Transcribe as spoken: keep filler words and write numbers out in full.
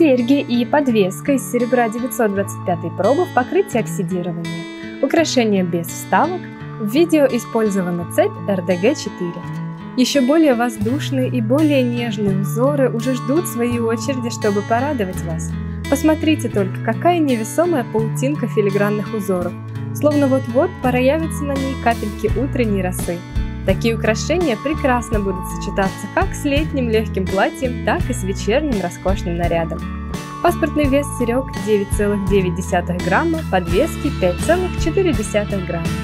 серьги и подвеска из серебра девятьсот двадцать пятой пробы в покрытии оксидирования. Украшение без вставок. В видео использована цепь эр дэ гэ четыре. Еще более воздушные и более нежные узоры уже ждут своей очереди, чтобы порадовать вас. Посмотрите только, какая невесомая паутинка филигранных узоров, словно вот-вот проявятся на ней капельки утренней росы. Такие украшения прекрасно будут сочетаться как с летним легким платьем, так и с вечерним роскошным нарядом. Паспортный вес серег девять целых девять десятых грамма, подвески пять целых четыре десятых грамма.